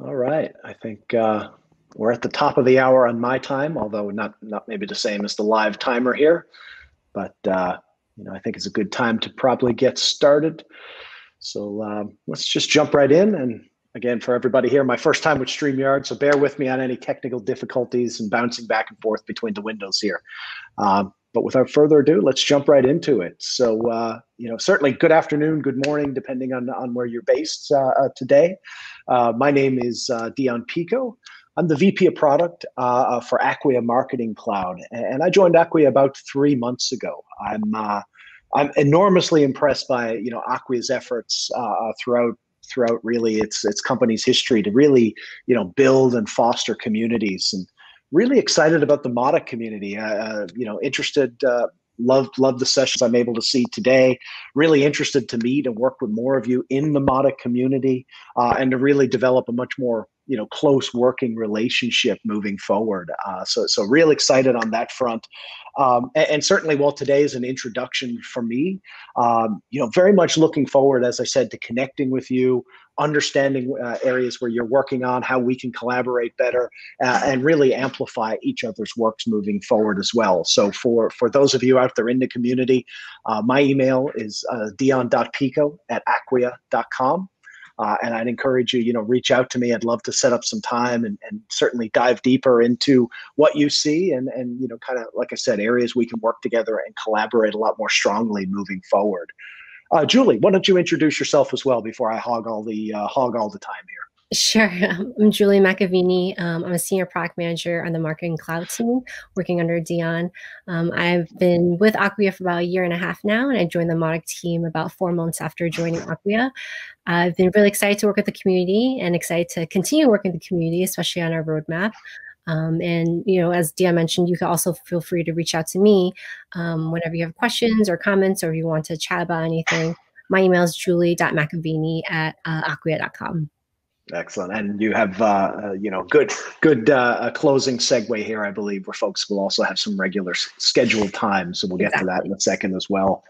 All right, I think we're at the top of the hour on my time, although not maybe the same as the live timer here, but you know, I think it's a good time to probably get started. So let's just jump right in. And again, for everybody here, my first time with StreamYard, so bear with me on any technical difficulties and bouncing back and forth between the windows here. But without further ado, let's jump right into it. So, you know, certainly good afternoon, good morning, depending on where you're based today. My name is Dion Picco. I'm the VP of Product for Acquia Marketing Cloud, and I joined Acquia about 3 months ago. I'm enormously impressed by, you know, Acquia's efforts throughout really its company's history to really, you know, build and foster communities. And really excited about the Mautic community. You know, interested, love the sessions I'm able to see today. Really interested to meet and work with more of you in the Mautic community, and to really develop a much more, you know, close working relationship moving forward. So real excited on that front. And certainly, while today is an introduction for me, you know, very much looking forward, as I said, to connecting with you, understanding areas where you're working on, how we can collaborate better, and really amplify each other's works moving forward as well. So for those of you out there in the community, my email is dion.picco@acquia.com. And I'd encourage you, you know, reach out to me. I'd love to set up some time and certainly dive deeper into what you see and, you know, kind of, like I said, areas we can work together and collaborate a lot more strongly moving forward. Julie, why don't you introduce yourself as well before I hog all the time here? Sure. I'm Julie McAveeney. I'm a senior product manager on the Marketing Cloud team, working under Dion. I've been with Acquia for about 1.5 years now, and I joined the Mautic team about 4 months after joining Acquia. I've been really excited to work with the community and excited to continue working with the community, especially on our roadmap. And, you know, as Dion mentioned, you can also feel free to reach out to me whenever you have questions or comments, or if you want to chat about anything. My email is julie.mcaveeney@acquia.com. Excellent. And you have, you know, good closing segue here, I believe, where folks will also have some regular scheduled time. So we'll get to that in a second as well.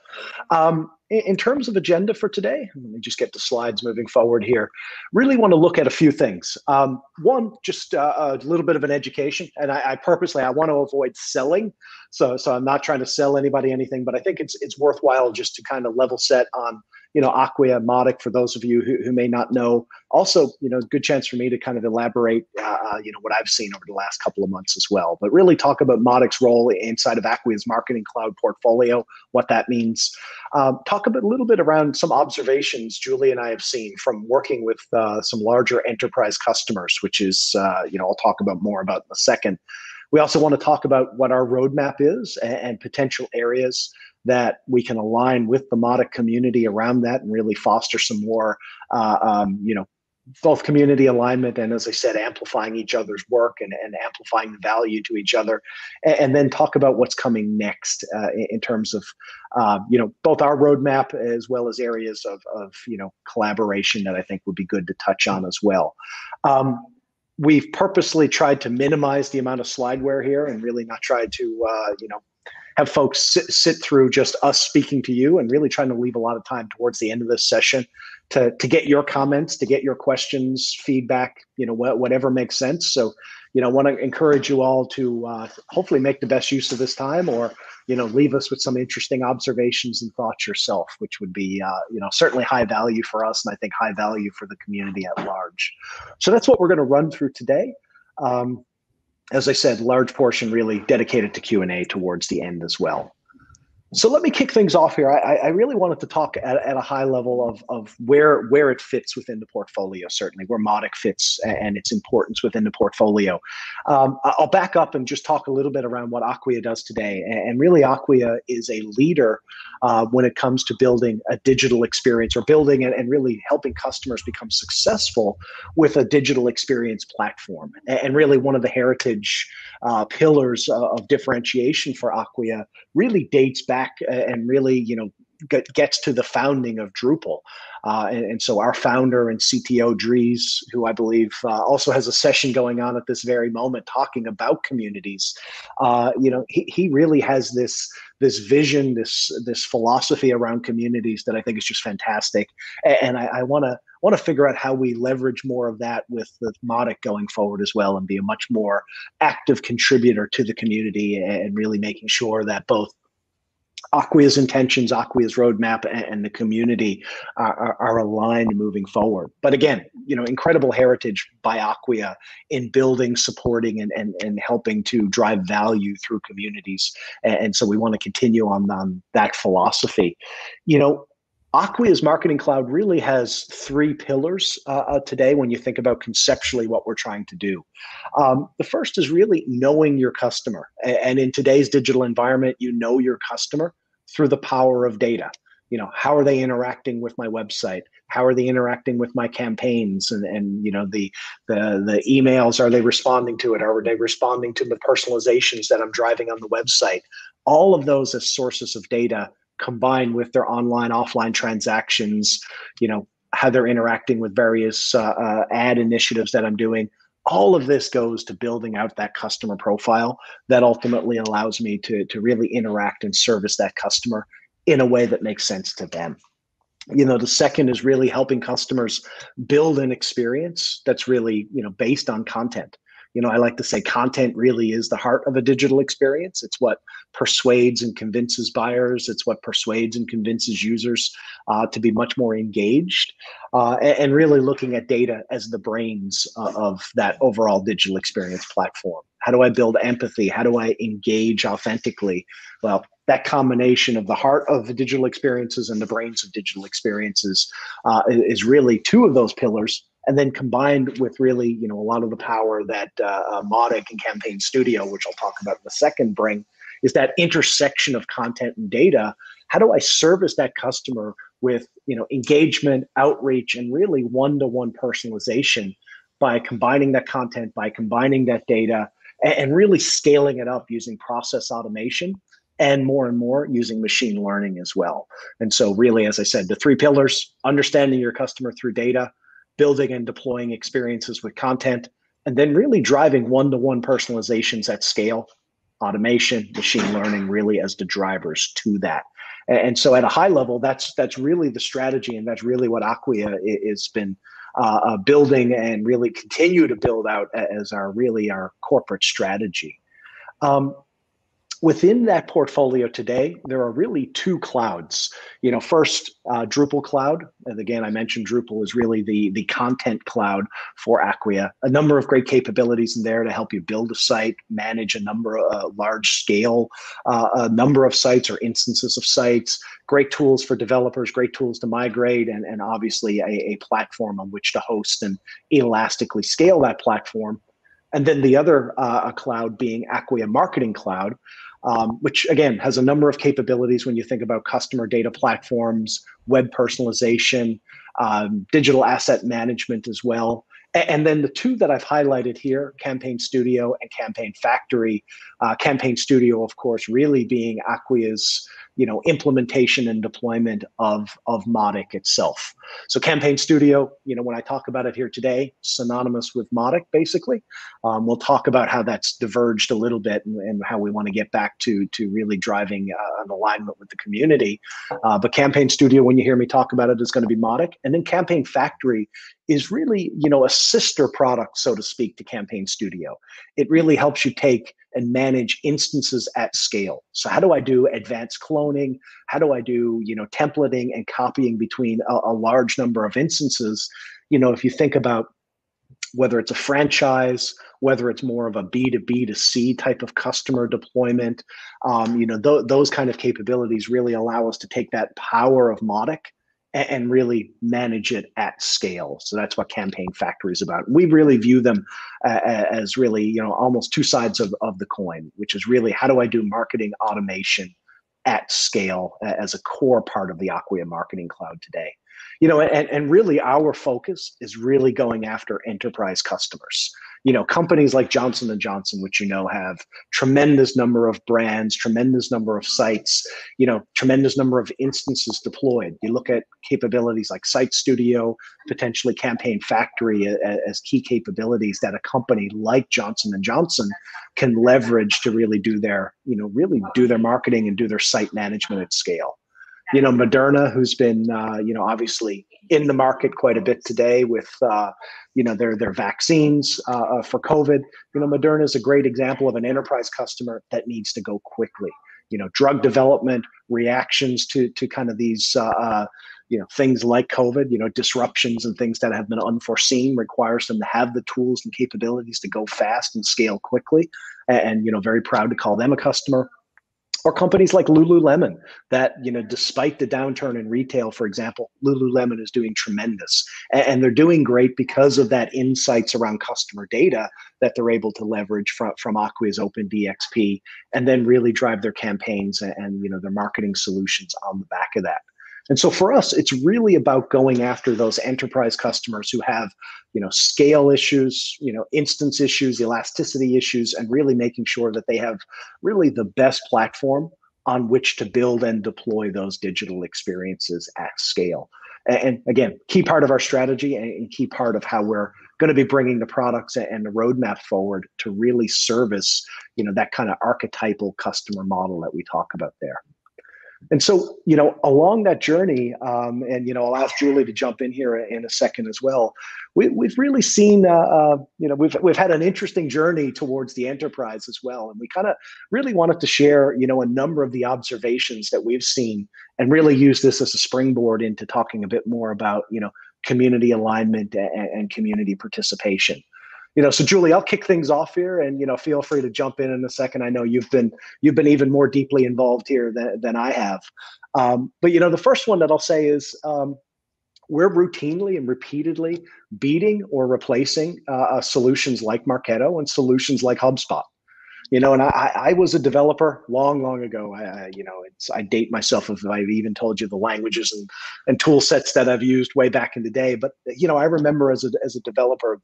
In terms of agenda for today, let me just get the slides moving forward here. Really want to look at a few things. One, just a little bit of an education, and I want to avoid selling. So I'm not trying to sell anybody anything, but I think it's worthwhile just to kind of level set on, you know, Acquia, Mautic, for those of you who may not know. Also, you know, good chance for me to kind of elaborate, you know, what I've seen over the last couple of months as well, but really talk about Mautic's role inside of Acquia's Marketing Cloud portfolio, what that means. Talk a little bit around some observations Julie and I have seen from working with some larger enterprise customers, which is, you know, I'll talk about more about in a second. We also want to talk about what our roadmap is and potential areas that we can align with the Mautic community around that and really foster some more, you know, both community alignment and, as I said, amplifying each other's work and amplifying the value to each other, and then talk about what's coming next in terms of, you know, both our roadmap as well as areas of, you know, collaboration that I think would be good to touch on as well. We've purposely tried to minimize the amount of slideware here and really not try to, you know, have folks sit through just us speaking to you, and really trying to leave a lot of time towards the end of this session to get your comments, to get your questions, feedback, you know, whatever makes sense. So, you know, want to encourage you all to hopefully make the best use of this time, or, you know, leave us with some interesting observations and thoughts yourself, which would be, you know, certainly high value for us, and I think high value for the community at large. So that's what we're going to run through today. As I said, large portion really dedicated to Q&A towards the end as well. So let me kick things off here. I really wanted to talk at a high level of where it fits within the portfolio, certainly, where Mautic fits and its importance within the portfolio. I'll back up and just talk a little bit around what Acquia does today. And really, Acquia is a leader when it comes to building a digital experience, or building and really helping customers become successful with a digital experience platform. And really, one of the heritage pillars of differentiation for Acquia really dates back and really, you know, gets to the founding of Drupal. And so our founder and CTO, Dries, who I believe also has a session going on at this very moment talking about communities, you know, he really has this vision, this philosophy around communities that I think is just fantastic. And I want to want to figure out how we leverage more of that with Mautic going forward as well, and be a much more active contributor to the community, and really making sure that both Acquia's intentions, Acquia's roadmap, and the community are aligned moving forward. But again, you know, incredible heritage by Acquia in building, supporting, and helping to drive value through communities. And so we want to continue on that philosophy. You know, Acquia's Marketing Cloud really has three pillars today when you think about conceptually what we're trying to do. The first is really knowing your customer. And in today's digital environment, you know your customer through the power of data. You know, how are they interacting with my website? How are they interacting with my campaigns? And you know, the emails, are they responding to it? Are they responding to the personalizations that I'm driving on the website? All of those as sources of data, combined with their online, offline transactions, you know, how they're interacting with various ad initiatives that I'm doing. All of this goes to building out that customer profile that ultimately allows me to really interact and service that customer in a way that makes sense to them. You know, the second is really helping customers build an experience that's really, you know, based on content. You know, I like to say content really is the heart of a digital experience. It's what persuades and convinces buyers. It's what persuades and convinces users to be much more engaged, and really looking at data as the brains of that overall digital experience platform. How do I build empathy? How do I engage authentically? Well, that combination of the heart of digital experiences and the brains of digital experiences is really two of those pillars. And then combined with really, you know, a lot of the power that Mautic and Campaign Studio, which I'll talk about in a second, bring, is that intersection of content and data. How do I service that customer with, you know, engagement, outreach, and really one-to-one personalization by combining that content, by combining that data, and really scaling it up using process automation, and more using machine learning as well. And so really, as I said, the three pillars: understanding your customer through data, building and deploying experiences with content, and then really driving one-to-one personalizations at scale, automation, machine learning really as the drivers to that. And so at a high level, that's really the strategy, and that's really what Acquia has been building and really continue to build out as our corporate strategy. Within that portfolio today, there are really two clouds. You know, first, Drupal Cloud. And again, I mentioned Drupal is really the content cloud for Acquia. A number of great capabilities in there to help you build a site, manage a number of large scale, a number of sites or instances of sites, great tools for developers, great tools to migrate, and obviously a platform on which to host and elastically scale that platform. And then the other cloud being Acquia Marketing Cloud, which again has a number of capabilities when you think about customer data platforms, web personalization, digital asset management as well. And then the two that I've highlighted here, Campaign Studio and Campaign Factory. Campaign Studio, of course, really being Acquia's, you know, implementation and deployment of Mautic itself. So Campaign Studio, you know, when I talk about it here today, synonymous with Mautic, basically. We'll talk about how that's diverged a little bit, and how we want to get back to really driving an alignment with the community. But Campaign Studio, when you hear me talk about it, is going to be Mautic. And then Campaign Factory is really, you know, a sister product, so to speak, to Campaign Studio. It really helps you take and manage instances at scale. So how do I do advanced cloning? How do I do, you know, templating and copying between a large number of instances? You know, if you think about whether it's a franchise, whether it's more of a B2B2C type of customer deployment, you know, those kind of capabilities really allow us to take that power of Mautic and really manage it at scale. So that's what Campaign Factory is about. We really view them as really, you know, almost two sides of the coin, which is really how do I do marketing automation at scale as a core part of the Acquia Marketing Cloud today. You know, and really our focus is really going after enterprise customers. You know, companies like Johnson & Johnson, which, you know, have tremendous number of brands, tremendous number of sites, you know, tremendous number of instances deployed. You look at capabilities like Site Studio, potentially Campaign Factory as key capabilities that a company like Johnson & Johnson can leverage to really do their, you know, really do their marketing and do their site management at scale. you know, Moderna, who's been, you know, obviously in the market quite a bit today with, you know, their vaccines for COVID. You know, Moderna is a great example of an enterprise customer that needs to go quickly. You know, drug development, reactions to kind of these, you know, things like COVID, you know, disruptions and things that have been unforeseen requires them to have the tools and capabilities to go fast and scale quickly. And, you know, very proud to call them a customer. Or companies like Lululemon that, you know, despite the downturn in retail, for example, Lululemon is doing tremendous. And they're doing great because of that insights around customer data that they're able to leverage from Acquia's OpenDXP and then really drive their campaigns and, you know, their marketing solutions on the back of that. And so for us, it's really about going after those enterprise customers who have, you know, scale issues, you know, instance issues, elasticity issues, and really making sure that they have really the best platform on which to build and deploy those digital experiences at scale. And again, key part of our strategy and key part of how we're going to be bringing the products and the roadmap forward to really service, you know, that kind of archetypal customer model that we talk about there. And so, you know, along that journey, and, you know, I'll ask Julie to jump in here in a second as well. We've really seen, you know, we've had an interesting journey towards the enterprise as well. And we kind of really wanted to share, you know, a number of the observations that we've seen and really use this as a springboard into talking a bit more about, you know, community alignment and community participation. You know, so Julie, I'll kick things off here, and you know, feel free to jump in a second. I know you've been even more deeply involved here than I have. But you know, the first one that I'll say is we're routinely and repeatedly beating or replacing solutions like Marketo and solutions like HubSpot. You know, and I was a developer long ago. You know, I date myself if I've even told you the languages and tool sets that I've used way back in the day. But you know, I remember as a developer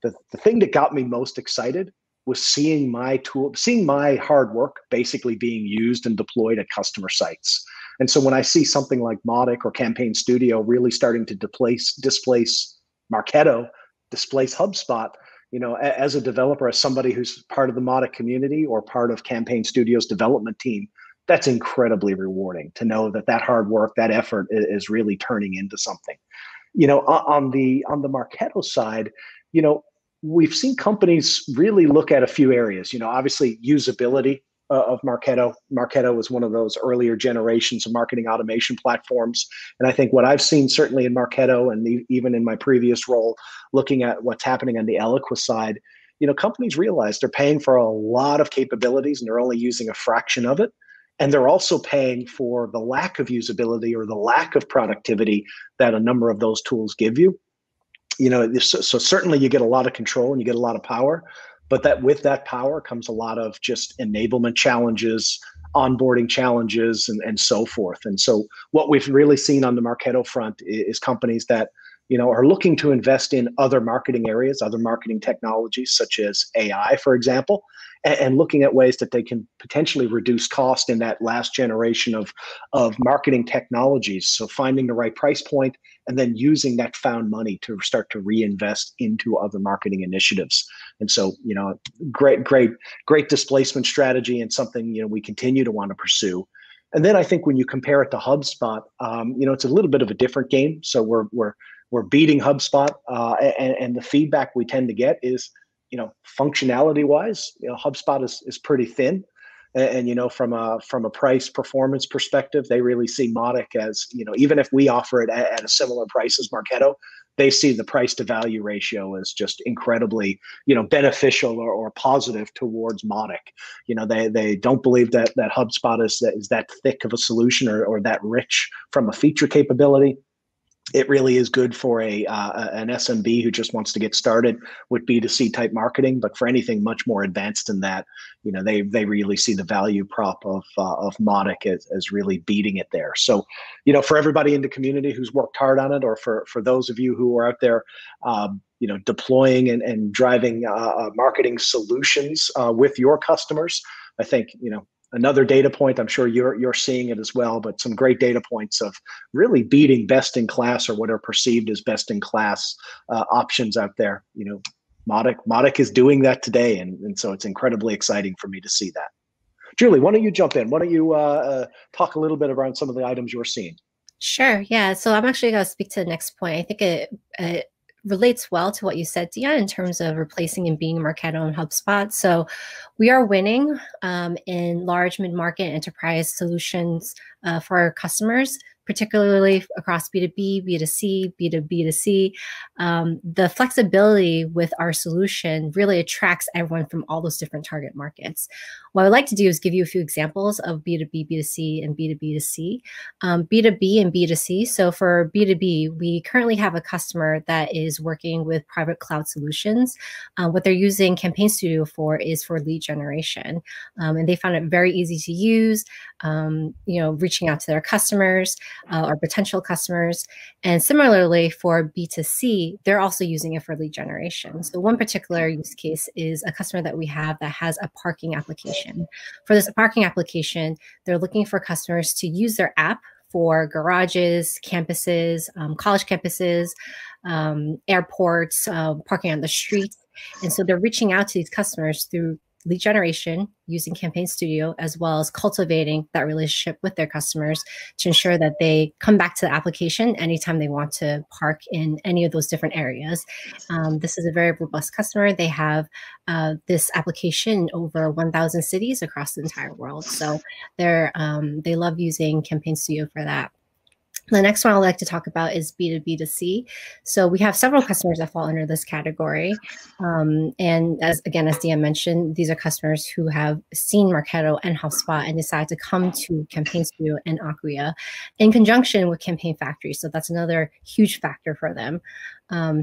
the thing that got me most excited was seeing my tool, seeing my hard work basically being used and deployed at customer sites. And so when I see something like Mautic or Campaign Studio really starting to displace Marketo, displace HubSpot, you know, as a developer, as somebody who's part of the Mautic community or part of Campaign Studio's development team, that's incredibly rewarding to know that that hard work, that effort is really turning into something. You know, on the Marketo side, you know, we've seen companies really look at a few areas. You know, obviously usability of Marketo. Marketo was one of those earlier generations of marketing automation platforms. And I think what I've seen certainly in Marketo and even in my previous role, looking at what's happening on the Eloqua side, you know, companies realize they're paying for a lot of capabilities and they're only using a fraction of it. And they're also paying for the lack of usability or the lack of productivity that a number of those tools give you. You know, so certainly you get a lot of control and you get a lot of power, but that with that power comes a lot of just enablement challenges, onboarding challenges, and so forth. And so what we've really seen on the Marketo front is companies that, you know, are looking to invest in other marketing areas, other marketing technologies, such as AI, for example, and looking at ways that they can potentially reduce cost in that last generation of marketing technologies. So finding the right price point and then using that found money to start to reinvest into other marketing initiatives. And so, you know, great displacement strategy and something, you know, we continue to want to pursue. And then I think when you compare it to HubSpot, you know, it's a little bit of a different game. So we're beating HubSpot, and the feedback we tend to get is, you know, functionality-wise, you know, HubSpot is pretty thin, and you know, from a price performance perspective, they really see Mautic as, you know, even if we offer it at a similar price as Marketo, they see the price to value ratio as just incredibly, you know, beneficial or positive towards Mautic. You know, they don't believe that HubSpot is that thick of a solution or that rich from a feature capability. It really is good for an SMB who just wants to get started with B2C type marketing, but for anything much more advanced than that, you know, they really see the value prop of Mautic as really beating it there. So, you know, for everybody in the community who's worked hard on it, or for those of you who are out there, you know, deploying and driving marketing solutions with your customers, I think, you know, another data point, I'm sure you're seeing it as well, but some great data points of really beating best in class or what are perceived as best in class options out there. You know, Mautic is doing that today, and so it's incredibly exciting for me to see that. Julie, why don't you jump in? Why don't you talk a little bit around some of the items you're seeing? Sure, yeah. So I'm actually going to speak to the next point. I think it relates well to what you said, Dion, in terms of replacing and being Marketo and HubSpot. So we are winning in large mid-market enterprise solutions for our customers, particularly across B2B, B2C, B2B2C. The flexibility with our solution really attracts everyone from all those different target markets. What I'd like to do is give you a few examples of B2B, B2C, and B2B2C. B2B and B2C, so for B2B, we currently have a customer that is working with private cloud solutions. What they're using Campaign Studio for is for lead generation. And they found it very easy to use, you know, reaching out to their customers, or potential customers. And similarly for B2C, they're also using it for lead generation. So one particular use case is a customer that we have that has a parking application. For this parking application, they're looking for customers to use their app for garages, campuses, college campuses, airports, parking on the street. And so they're reaching out to these customers through lead generation using Campaign Studio, as well as cultivating that relationship with their customers to ensure that they come back to the application anytime they want to park in any of those different areas. This is a very robust customer. They have this application in over 1,000 cities across the entire world. So they're, they love using Campaign Studio for that. The next one I'd like to talk about is B2B2C. So we have several customers that fall under this category. And as Dion mentioned, these are customers who have seen Marketo and HubSpot and decide to come to Campaign Studio and Acquia in conjunction with Campaign Factory. So that's another huge factor for them.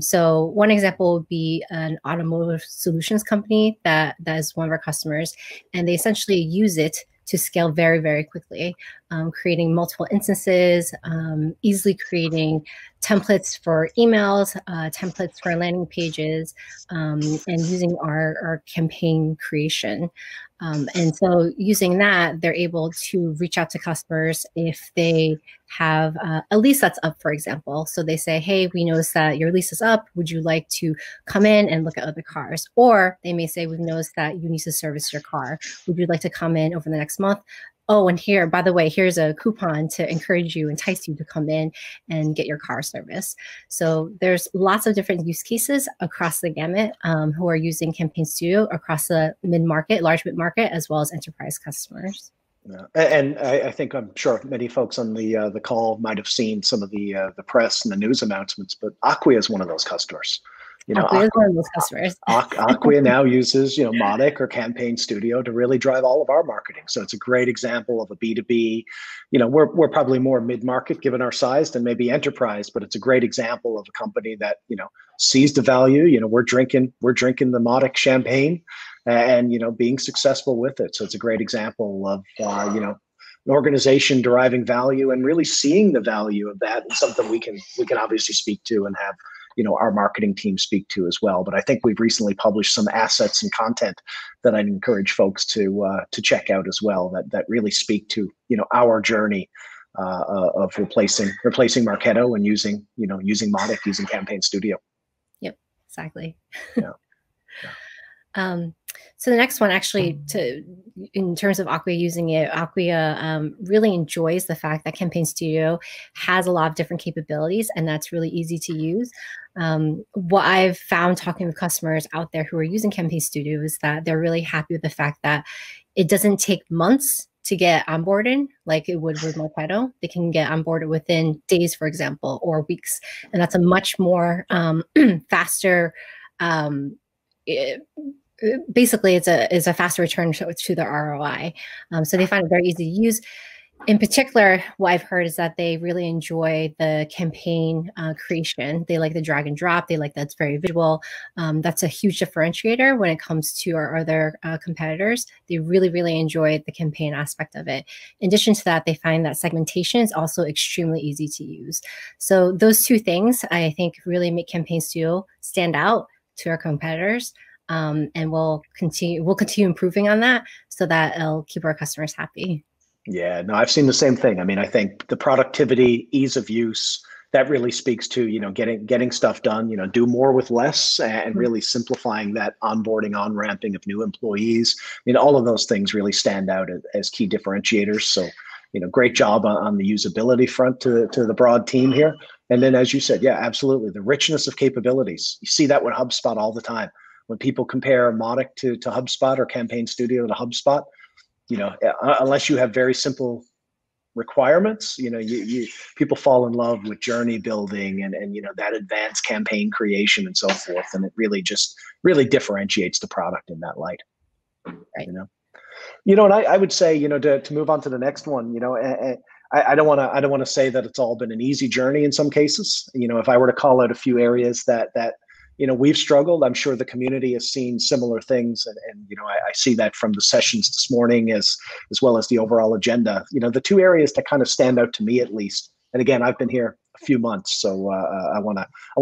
So one example would be an automotive solutions company that is one of our customers, and they essentially use it to scale very, very quickly, creating multiple instances, easily creating templates for emails, templates for landing pages, and using our campaign creation. And so using that, they're able to reach out to customers if they have a lease that's up, for example. So they say, hey, we noticed that your lease is up. Would you like to come in and look at other cars? Or they may say, we've noticed that you need to service your car. Would you like to come in over the next month? Oh, and here, by the way, here's a coupon to encourage you, entice you to come in and get your car service. So there's lots of different use cases across the gamut who are using Campaign Studio across the mid-market, large mid-market, as well as enterprise customers. Yeah. And I think I'm sure many folks on the call might have seen some of the press and the news announcements, but Acquia is one of those customers. You know, Acquia now uses, you know, Mautic or Campaign Studio to really drive all of our marketing. So it's a great example of a B2B. You know, we're probably more mid-market given our size than maybe enterprise, but it's a great example of a company that, you know, sees the value. You know, we're drinking the Mautic champagne, and you know, being successful with it. So it's a great example of you know, an organization deriving value and really seeing the value of that, and something we can obviously speak to and have, you know, our marketing team speak to as well. But I think we've recently published some assets and content that I'd encourage folks to check out as well, that really speak to, you know, our journey of replacing Marketo and using Mautic, using Campaign Studio. Yep, exactly. Yeah. Yeah. So the next one, actually, in terms of Acquia using it, Acquia really enjoys the fact that Campaign Studio has a lot of different capabilities, and that's really easy to use. What I've found talking with customers out there who are using Campaign Studio is that they're really happy with the fact that it doesn't take months to get onboarded like it would with Marketo. They can get onboarded within days, for example, or weeks. And that's a much more faster basically it's a faster return to the ROI. So they find it very easy to use. In particular, what I've heard is that they really enjoy the campaign creation. They like the drag and drop. They like that it's very visual. That's a huge differentiator when it comes to our other competitors. They really, really enjoy the campaign aspect of it. In addition to that, they find that segmentation is also extremely easy to use. So those two things, I think, really make Campaign Studio stand out to our competitors. And we'll continue improving on that so that it'll keep our customers happy. Yeah, no, I've seen the same thing. I mean, I think the productivity, ease of use, that really speaks to, you know, getting stuff done, you know, do more with less, and really simplifying that onboarding, on-ramping of new employees. I mean, all of those things really stand out as key differentiators. So, you know, great job on the usability front to the broad team here. And then, as you said, yeah, absolutely, the richness of capabilities. You see that with HubSpot all the time. When people compare Mautic to HubSpot, or Campaign Studio to HubSpot, you know, unless you have very simple requirements, you know, people fall in love with journey building and you know, that advanced campaign creation and so forth. And it really just really differentiates the product in that light. Right. You know, and I would say, you know, to move on to the next one, you know, I don't want to say that it's all been an easy journey in some cases. You know, if I were to call out a few areas that you know, we've struggled, I'm sure the community has seen similar things. And you know, I see that from the sessions this morning as well as the overall agenda. You know, the two areas that kind of stand out to me, at least, and again, I've been here a few months, so I want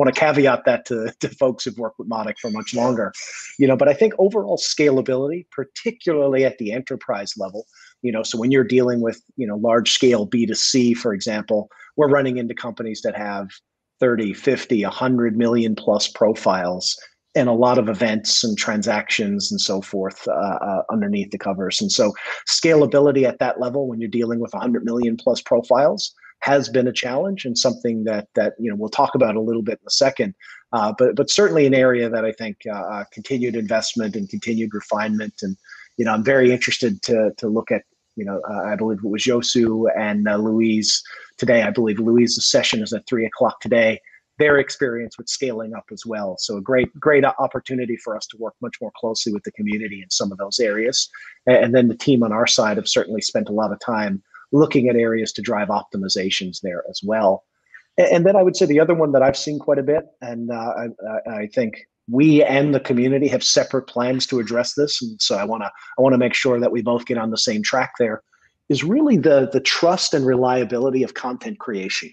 to caveat that to folks who've worked with Mautic for much longer. You know, but I think overall scalability, particularly at the enterprise level, you know, so when you're dealing with, you know, large scale B2C, for example, we're running into companies that have 30, 50, 100 million plus profiles and a lot of events and transactions and so forth underneath the covers. And so scalability at that level, when you're dealing with 100 million plus profiles, has been a challenge, and something that you know, we'll talk about a little bit in a second, but certainly an area that I think continued investment and continued refinement. And you know, I'm very interested to look at, you know, I believe it was Josu and Louise today. I believe Louise's session is at 3 o'clock today. Their experience with scaling up as well. So a great opportunity for us to work much more closely with the community in some of those areas. And then the team on our side have certainly spent a lot of time looking at areas to drive optimizations there as well. And then I would say the other one that I've seen quite a bit, and I think we and the community have separate plans to address this, and so I want to make sure that we both get on the same track there, is really the trust and reliability of content creation.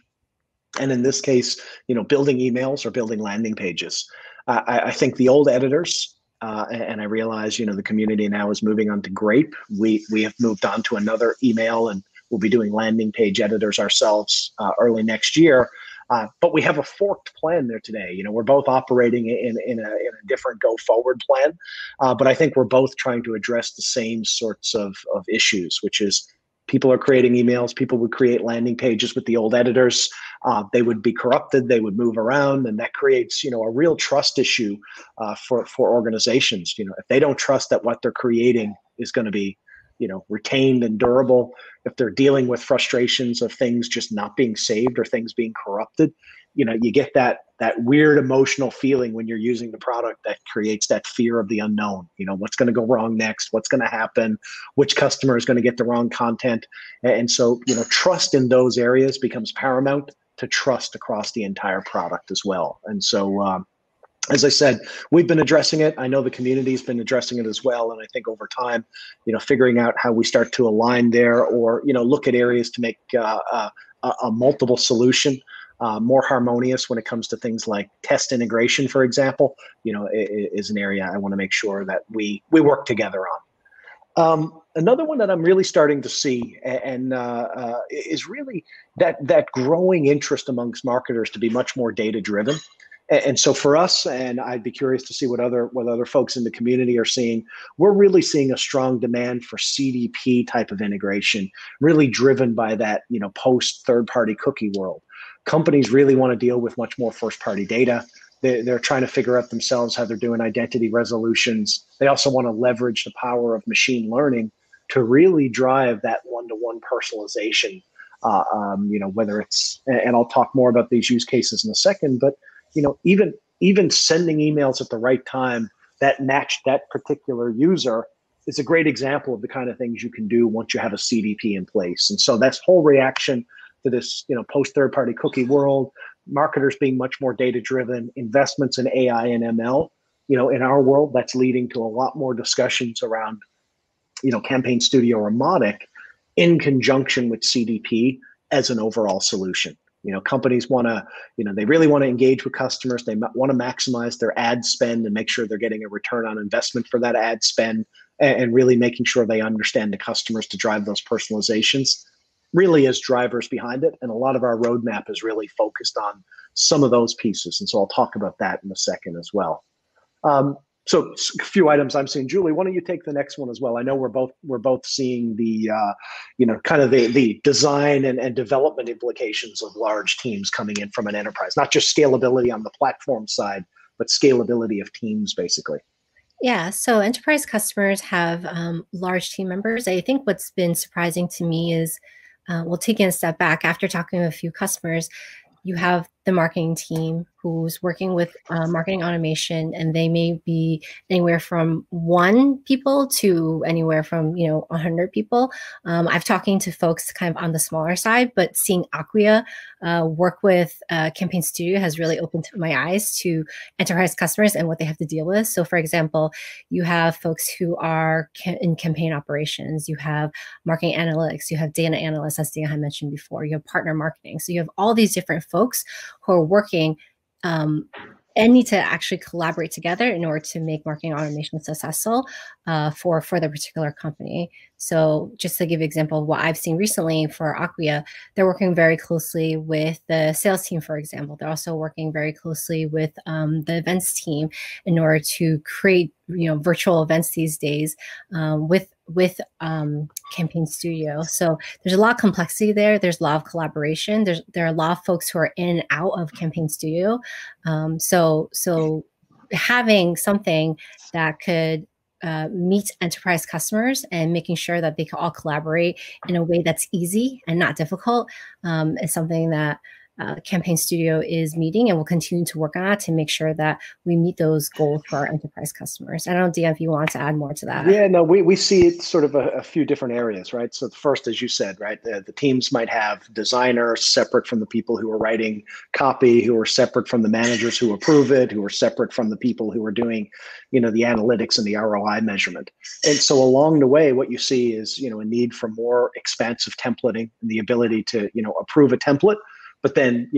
And in this case, you know, building emails or building landing pages. I think the old editors, and I realize, you know, the community now is moving on to Grape. We have moved on to another email, and we'll be doing landing page editors ourselves early next year. But we have a forked plan there today. You know, we're both operating in a different go forward plan, but I think we're both trying to address the same sorts of issues, which is people are creating emails, people would create landing pages with the old editors, they would be corrupted, they would move around, and that creates, you know, a real trust issue for organizations. You know, if they don't trust that what they're creating is going to be, you know, retained and durable, if they're dealing with frustrations of things just not being saved or things being corrupted, you know, you get that weird emotional feeling when you're using the product that creates that fear of the unknown. You know, what's going to go wrong next? What's going to happen? Which customer is going to get the wrong content? And so, you know, trust in those areas becomes paramount to trust across the entire product as well. And so, as I said, we've been addressing it. I know the community's been addressing it as well. And I think over time, you know, figuring out how we start to align there, or, you know, look at areas to make a multiple solution more harmonious when it comes to things like test integration, for example, you know, is an area I want to make sure that we work together on. Another one that I'm really starting to see, and is really that growing interest amongst marketers to be much more data-driven. And so for us, and I'd be curious to see what other folks in the community are seeing, we're really seeing a strong demand for CDP type of integration, really driven by that, you know, post third-party cookie world. Companies really want to deal with much more first-party data. They're trying to figure out themselves how they're doing identity resolutions. They also want to leverage the power of machine learning to really drive that one-to-one personalization, you know, whether it's, and I'll talk more about these use cases in a second, but you know, even sending emails at the right time that match that particular user is a great example of the kind of things you can do once you have a CDP in place. And so that's whole reaction to this, you know, post third-party cookie world, marketers being much more data-driven, investments in AI and ML. You know, in our world, that's leading to a lot more discussions around, you know, Campaign Studio or Mautic in conjunction with CDP as an overall solution. You know, companies want to, you know, they really want to engage with customers. They want to maximize their ad spend and make sure they're getting a return on investment for that ad spend, and really making sure they understand the customers to drive those personalizations. really as drivers behind it. And a lot of our roadmap is really focused on some of those pieces. And so I'll talk about that in a second as well. So a few items I'm seeing. Julie, why don't you take the next one as well? I know we're both seeing the, you know, kind of the design and development implications of large teams coming in from an enterprise, not just scalability on the platform side, but scalability of teams basically. Yeah, so enterprise customers have large team members. I think what's been surprising to me is, we'll take it a step back. After talking with a few customers, you have the marketing team who's working with marketing automation, and they may be anywhere from 1 people to anywhere from 100 people. I've talking to folks kind of on the smaller side, but seeing Acquia work with Campaign Studio has really opened my eyes to enterprise customers and what they have to deal with. So for example, you have folks who are in campaign operations, you have marketing analytics, you have data analysts, as Dion had mentioned before, you have partner marketing. So you have all these different folks who are working and need to actually collaborate together in order to make marketing automation successful for the particular company. So just to give you an example of what I've seen recently for Acquia, they're working very closely with the sales team, for example. They're also working very closely with the events team in order to create virtual events these days with Campaign Studio. So there's a lot of complexity there. There's a lot of collaboration. There are a lot of folks who are in and out of Campaign Studio. So having something that could meet enterprise customers and making sure that they can all collaborate in a way that's easy and not difficult is something that Campaign Studio is meeting, and we'll continue to work on that to make sure that we meet those goals for our enterprise customers. I don't know, Dion, if you want to add more to that. Yeah, no, we see it sort of a few different areas, right? So the first, as you said, right, the teams might have designers separate from the people who are writing copy, who are separate from the managers who approve it, who are separate from the people who are doing, the analytics and the ROI measurement. And so along the way, what you see is, a need for more expansive templating and the ability to, approve a template, but then,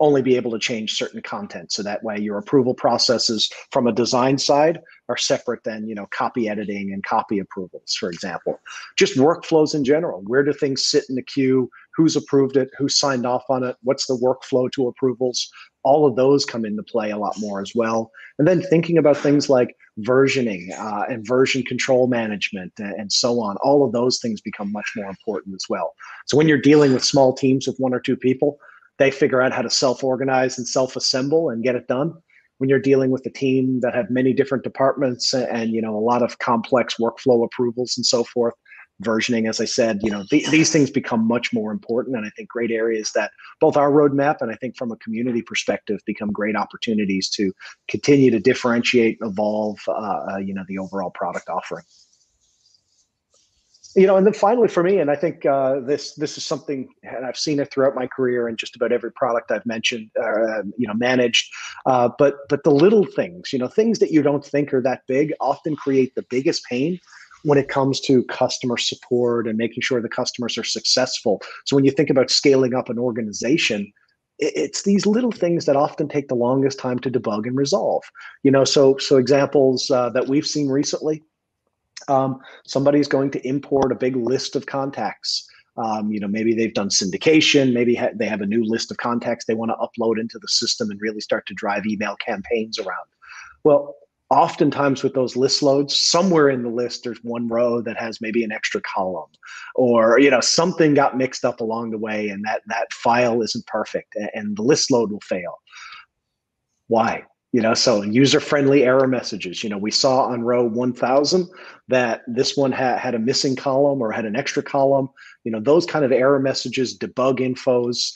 only be able to change certain content. So that way your approval processes from a design side are separate than, copy editing and copy approvals, for example. Just workflows in general. Where do things sit in the queue? Who's approved it? Who signed off on it? What's the workflow to approvals? All of those come into play a lot more as well. And then thinking about things like versioning and version control management and so on, all of those things become much more important as well. So when you're dealing with small teams with 1 or 2 people, they figure out how to self-organize and self-assemble and get it done. When you're dealing with a team that have many different departments and a lot of complex workflow approvals and so forth, versioning, as I said, these things become much more important, and I think great areas that both our roadmap and I think from a community perspective become great opportunities to continue to differentiate, evolve, the overall product offering. And then finally for me, and I think this is something, and I've seen it throughout my career in just about every product I've mentioned, managed, but the little things, things that you don't think are that big often create the biggest pain when it comes to customer support and making sure the customers are successful. So when you think about scaling up an organization, it's these little things that often take the longest time to debug and resolve. So examples that we've seen recently, somebody's going to import a big list of contacts. Maybe they've done syndication, maybe they have a new list of contacts they want to upload into the system and really start to drive email campaigns around. Well, oftentimes with those list loads, somewhere in the list, there's one row that has maybe an extra column, or something got mixed up along the way, and that file isn't perfect, and the list load will fail. Why? So user-friendly error messages. We saw on row 1000 that this one had a missing column or had an extra column. Those kind of error messages, debug infos,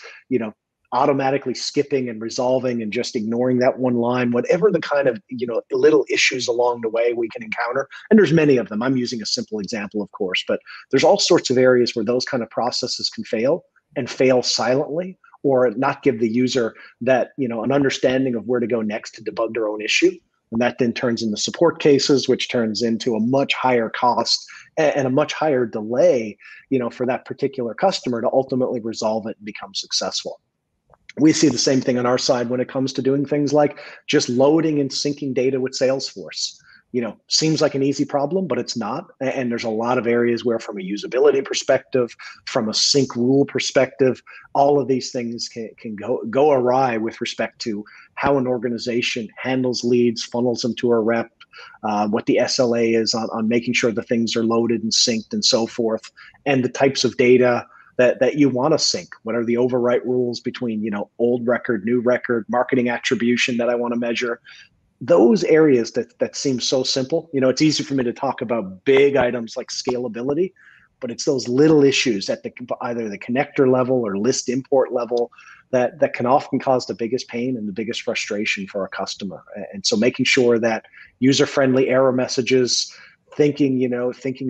automatically skipping and resolving and just ignoring that one line, whatever the kind of, little issues along the way we can encounter. And there's many of them. I'm using a simple example, of course, but there's all sorts of areas where those kind of processes can fail and fail silently, or not give the user that, an understanding of where to go next to debug their own issue. And that then turns into support cases, which turns into a much higher cost and a much higher delay, for that particular customer to ultimately resolve it and become successful. We see the same thing on our side when it comes to doing things like just loading and syncing data with Salesforce. you know, seems like an easy problem, but it's not. And there's a lot of areas where, from a usability perspective, from a sync rule perspective, all of these things can go awry with respect to how an organization handles leads, funnels them to a rep, what the SLA is on making sure the things are loaded and synced and so forth, and the types of data that you want to sync. What are the overwrite rules between, you know, old record, new record, marketing attribution that I want to measure? Those areas that seem so simple. You know, it's easy for me to talk about big items like scalability, but it's those little issues at either the connector level or list import level that can often cause the biggest pain and the biggest frustration for a customer. And so making sure that user-friendly error messages, thinking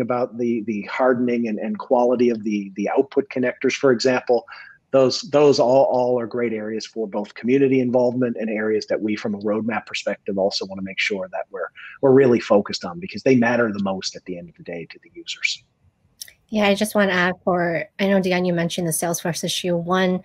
about the hardening and quality of the output connectors, for example, those all are great areas for both community involvement and areas that we, from a roadmap perspective, also want to make sure that we're really focused on, because they matter the most at the end of the day to the users. Yeah, I just want to add, I know, Dion, you mentioned the Salesforce issue. One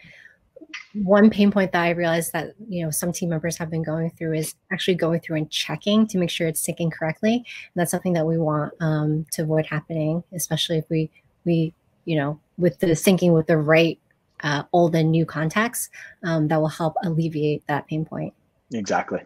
pain point that I realized that, you know, some team members have been going through is actually going through and checking to make sure it's syncing correctly. And that's something that we want to avoid happening, especially if we you know, with the syncing with the right old and new contacts, that will help alleviate that pain point. Exactly.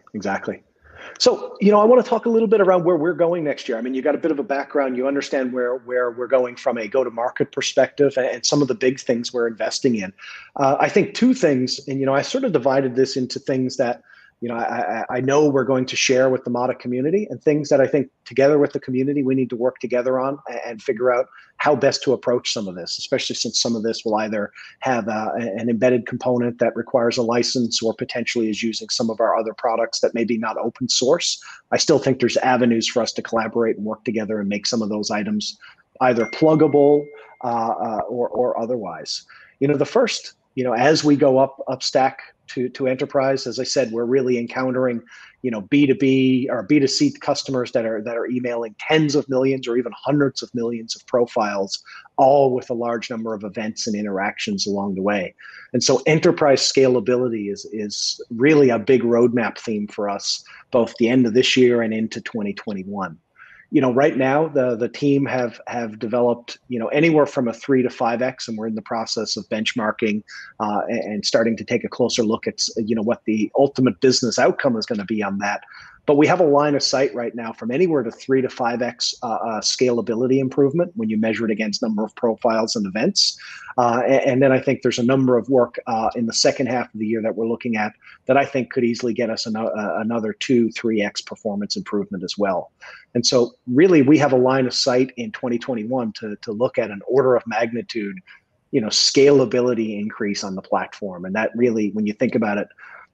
So, you know, I want to talk a little bit around where we're going next year. I mean, you got a bit of a background. You understand where we're going from a go-to-market perspective and some of the big things we're investing in. I think two things, and, you know, I sort of divided this into things that, you know, I know we're going to share with the Mautic community, and things that I think together with the community we need to work together on and figure out how best to approach some of this, especially since some of this will either have an embedded component that requires a license or potentially is using some of our other products that may be not open source. I still think there's avenues for us to collaborate and work together and make some of those items either pluggable or otherwise. You know, the first, you know, as we go up stack to enterprise, as I said, we're really encountering, you know, B2B or B2C customers that are emailing tens of millions or even hundreds of millions of profiles, all with a large number of events and interactions along the way. And so enterprise scalability is really a big roadmap theme for us, both the end of this year and into 2021. You know, right now the team have developed, you know, anywhere from a 3 to 5x, and we're in the process of benchmarking and starting to take a closer look at, you know, what the ultimate business outcome is going to be on that. But we have a line of sight right now from anywhere to 3 to 5x scalability improvement when you measure it against number of profiles and events. And then I think there's a number of work in the second half of the year that we're looking at that I think could easily get us another 2-3x performance improvement as well. And so really we have a line of sight in 2021 to look at an order of magnitude, you know, scalability increase on the platform. And that really, when you think about it,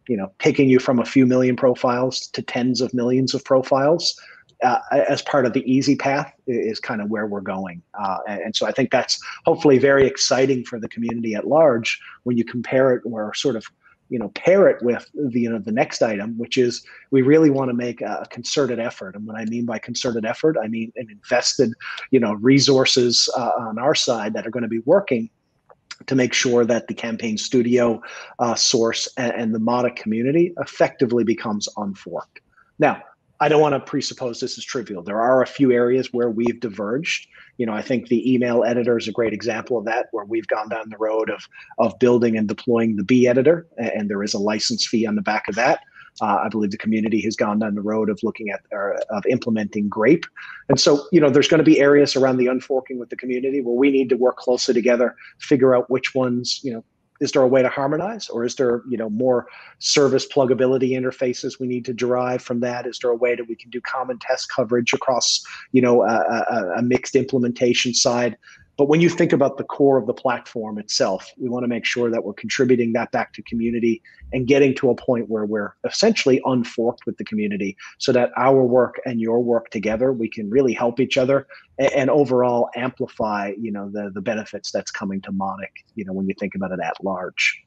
you know, taking you from a few million profiles to tens of millions of profiles as part of the easy path is kind of where we're going. And so I think that's hopefully very exciting for the community at large when you compare it or sort of, you know, pair it with the, you know, the next item, which is we really want to make a concerted effort. And what I mean by concerted effort, I mean an invested, you know, resources on our side that are going to be working to make sure that the Campaign Studio source and the Mautic community effectively becomes unforked. Now, I don't want to presuppose this is trivial. There are a few areas where we've diverged. You know, I think the email editor is a great example of that, where we've gone down the road of building and deploying the Bee editor, and there is a license fee on the back of that. I believe the community has gone down the road of looking at of implementing Grape. And so, you know, there's going to be areas around the unforking with the community where we need to work closely together, figure out which ones, you know, is there a way to harmonize, or is there, you know, more service pluggability interfaces we need to derive from that? Is there a way that we can do common test coverage across, you know, a mixed implementation side? But when you think about the core of the platform itself, we want to make sure that we're contributing that back to community and getting to a point where we're essentially unforked with the community, so that our work and your work together, we can really help each other and overall amplify, you know, the benefits that's coming to Mautic, you know, when you think about it at large.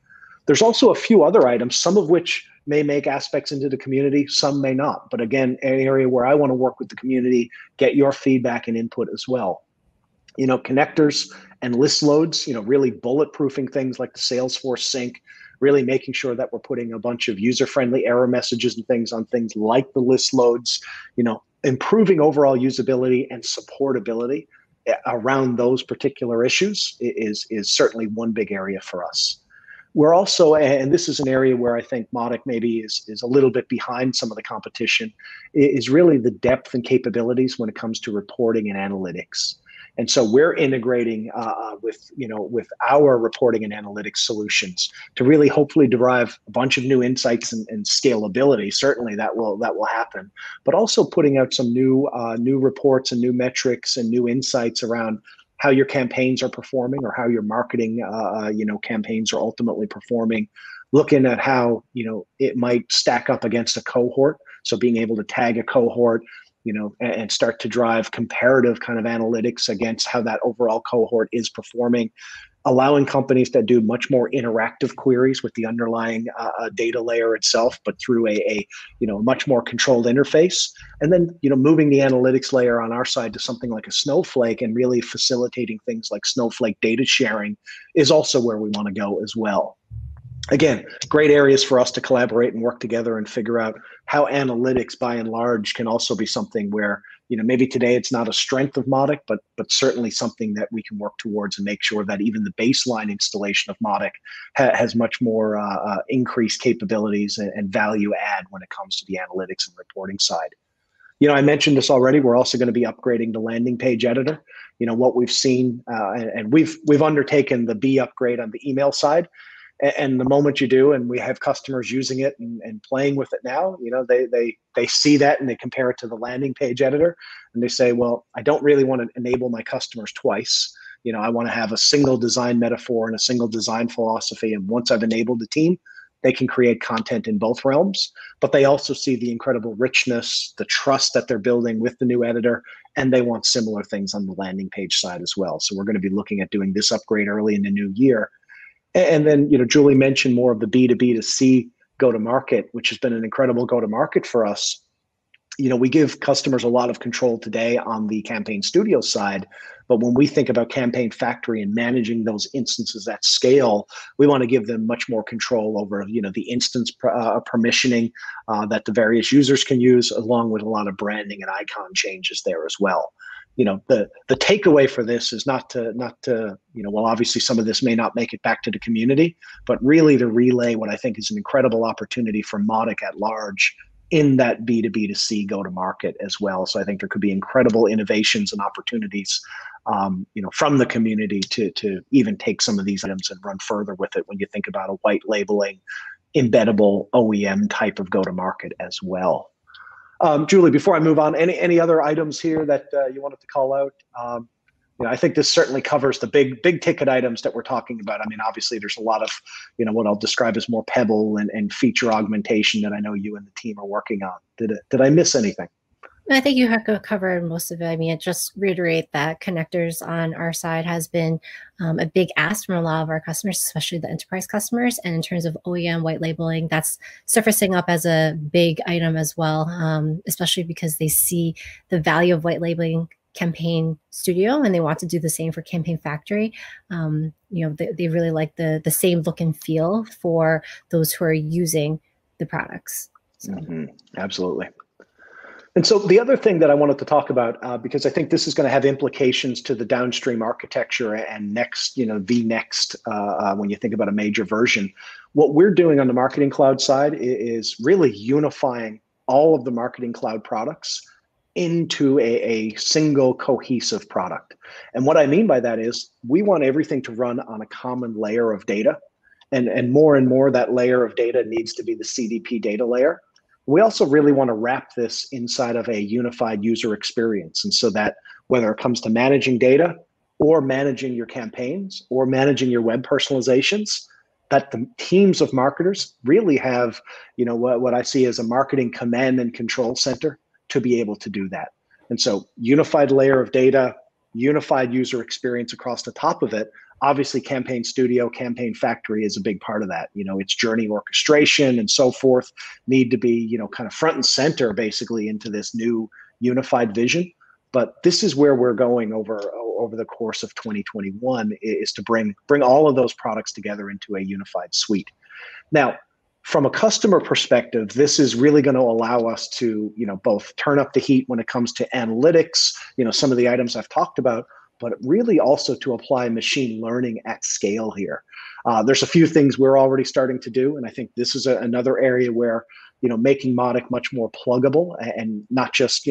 There's also a few other items, some of which may make aspects into the community, some may not. But again, an area where I want to work with the community, get your feedback and input as well. you know, connectors and list loads, you know, really bulletproofing things like the Salesforce sync, really making sure that we're putting a bunch of user-friendly error messages and things on things like the list loads, you know, improving overall usability and supportability around those particular issues is certainly one big area for us. We're also, and this is an area where I think Mautic maybe is a little bit behind some of the competition, is really the depth and capabilities when it comes to reporting and analytics. And so we're integrating with our reporting and analytics solutions to really hopefully derive a bunch of new insights and scalability. Certainly that will happen, but also putting out some new reports and new metrics and new insights around how your campaigns are performing or how your marketing campaigns are ultimately performing, looking at how, you know, it might stack up against a cohort. So being able to tag a cohort, you know, and start to drive comparative kind of analytics against how that overall cohort is performing, allowing companies to do much more interactive queries with the underlying data layer itself, but through a much more controlled interface. And then, you know, moving the analytics layer on our side to something like a Snowflake and really facilitating things like Snowflake data sharing is also where we want to go as well. Again, great areas for us to collaborate and work together and figure out how analytics by and large can also be something where, you know, maybe today it's not a strength of Mautic, but certainly something that we can work towards and make sure that even the baseline installation of Mautic has much more increased capabilities and value add when it comes to the analytics and reporting side. You know, I mentioned this already. We're also going to be upgrading the landing page editor. You know, what we've seen, and we've undertaken the Bee upgrade on the email side. And the moment you do, and we have customers using it and playing with it now, you know, they see that and they compare it to the landing page editor and they say, well, I don't really want to enable my customers twice. You know, I want to have a single design metaphor and a single design philosophy. And once I've enabled the team, they can create content in both realms, but they also see the incredible richness, the trust that they're building with the new editor, and they want similar things on the landing page side as well. So we're going to be looking at doing this upgrade early in the new year. And then, you know, Julie mentioned more of the B2B to C go-to-market, which has been an incredible go-to-market for us. You know, we give customers a lot of control today on the Campaign Studio side, but when we think about Campaign Factory and managing those instances at scale, we want to give them much more control over, you know, the instance permissioning that the various users can use, along with a lot of branding and icon changes there as well. You know, the takeaway for this is not to, you know, well, obviously some of this may not make it back to the community, but really to relay what I think is an incredible opportunity for Mautic at large in that B2B to C go-to-market as well. So I think there could be incredible innovations and opportunities, you know, from the community to even take some of these items and run further with it when you think about a white labeling, embeddable OEM type of go-to-market as well. Julie, before I move on, any other items here that you wanted to call out? You know, I think this certainly covers the big ticket items that we're talking about. I mean, obviously there's a lot of, you know, what I'll describe as more pebble and feature augmentation that I know you and the team are working on. Did I miss anything? I think you have covered most of it. I mean, I just reiterate that connectors on our side has been a big ask from a lot of our customers, especially the enterprise customers. And in terms of OEM white labeling, that's surfacing up as a big item as well, especially because they see the value of white labeling Campaign Studio and they want to do the same for Campaign Factory. You know, they really like the same look and feel for those who are using the products. So. Mm-hmm. Absolutely. And so the other thing that I wanted to talk about, because I think this is going to have implications to the downstream architecture and next, you know, the next, when you think about a major version, what we're doing on the Marketing Cloud side is really unifying all of the Marketing Cloud products into a single cohesive product. And what I mean by that is we want everything to run on a common layer of data. And more that layer of data needs to be the CDP data layer. We also really want to wrap this inside of a unified user experience. And so that whether it comes to managing data or managing your campaigns or managing your web personalizations, that the teams of marketers really have, you know, what I see as a marketing command and control center to be able to do that. And so unified layer of data, unified user experience across the top of it. Obviously, Campaign Studio, Campaign Factory is a big part of that. You know, its journey orchestration and so forth need to be, you know, kind of front and center basically into this new unified vision. But this is where we're going over the course of 2021 is to bring all of those products together into a unified suite. Now, from a customer perspective, this is really going to allow us to, both turn up the heat when it comes to analytics, some of the items I've talked about, but really also to apply machine learning at scale here. There's a few things we're already starting to do, and I think this is another area where making Mautic much more pluggable and not just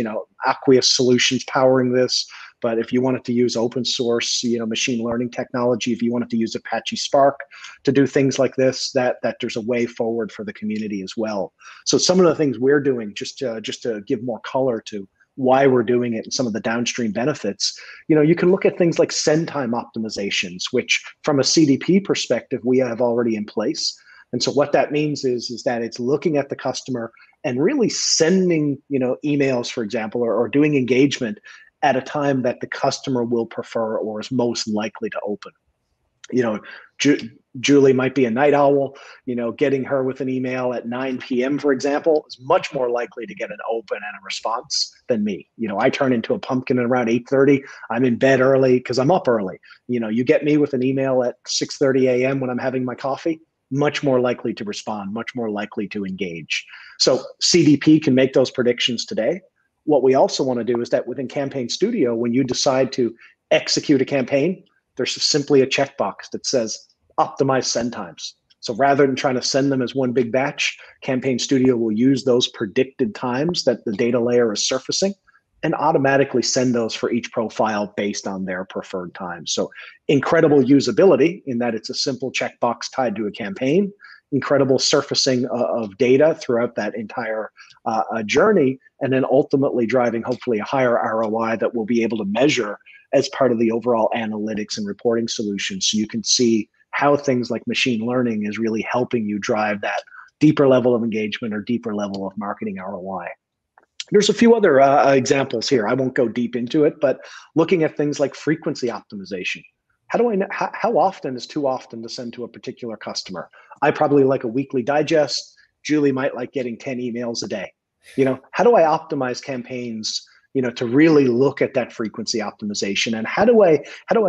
Acquia solutions powering this, but if you wanted to use open source machine learning technology, if you wanted to use Apache Spark to do things like this, that there's a way forward for the community as well. So some of the things we're doing, just to give more color to why we're doing it and some of the downstream benefits, you can look at things like send time optimizations, which from a CDP perspective, we have already in place. And so what that means is that it's looking at the customer and really sending, emails, for example, or doing engagement at a time that the customer will prefer or is most likely to open. Julie might be a night owl, getting her with an email at 9 p.m., for example, is much more likely to get an open and a response than me. I turn into a pumpkin at around 8:30. I'm in bed early because I'm up early. You get me with an email at 6:30 a.m. when I'm having my coffee, much more likely to respond, much more likely to engage. So CDP can make those predictions today. What we also want to do is that within Campaign Studio, when you decide to execute a campaign, there's simply a checkbox that says optimize send times. So rather than trying to send them as one big batch, Campaign Studio will use those predicted times that the data layer is surfacing and automatically send those for each profile based on their preferred time. So incredible usability in that it's a simple checkbox tied to a campaign, incredible surfacing of data throughout that entire journey, and then ultimately driving hopefully a higher ROI that we'll be able to measure as part of the overall analytics and reporting solution. So you can see how things like machine learning is really helping you drive that deeper level of engagement or deeper level of marketing ROI. There's a few other examples here. I won't go deep into it, but looking at things like frequency optimization. How do I know, how often is too often to send to a particular customer? I probably like a weekly digest. Julie might like getting 10 emails a day. How do I optimize campaigns to really look at that frequency optimization, and how do I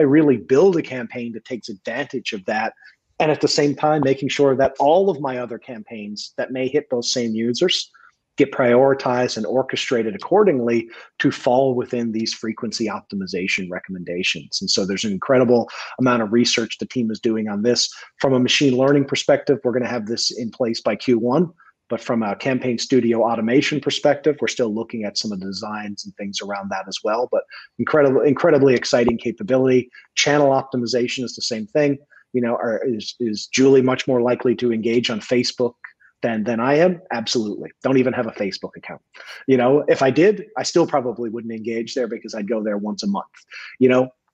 really build a campaign that takes advantage of that, and at the same time making sure that all of my other campaigns that may hit those same users get prioritized and orchestrated accordingly to fall within these frequency optimization recommendations. And so there's an incredible amount of research the team is doing on this. From a machine learning perspective, we're going to have this in place by Q1. But from a Campaign Studio automation perspective, we're still looking at some of the designs and things around that as well. But incredibly exciting capability. Channel optimization is the same thing. Is Julie much more likely to engage on Facebook than I am? Absolutely. Don't even have a Facebook account. If I did, I still probably wouldn't engage there because I'd go there once a month.